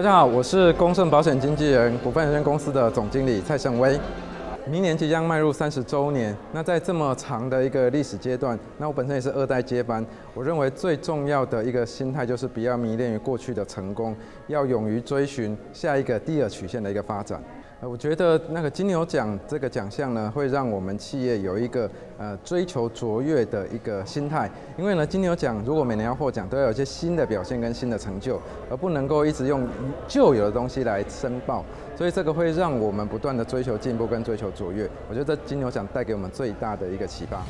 大家好，我是公盛保险经纪人股份有限公司的总经理蔡胜威。明年即将迈入30周年，那在这么长的一个历史阶段，那我本身也是2代接班。我认为最重要的一个心态就是不要迷恋于过去的成功，要勇于追寻下一个第二曲线的一个发展。 我觉得那个金牛奖这个奖项呢，会让我们企业有一个追求卓越的一个心态，因为呢，金牛奖如果每年要获奖，都要有一些新的表现跟新的成就，而不能够一直用旧有的东西来申报，所以这个会让我们不断的追求进步跟追求卓越。我觉得金牛奖带给我们最大的一个启发。